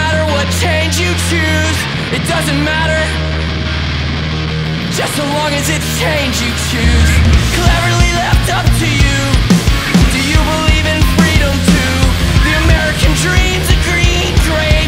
matter what change you choose, it doesn't matter, just so long as it's change you choose. Cleverly left up to you. Do you believe in freedom too? The American dream's a green dream.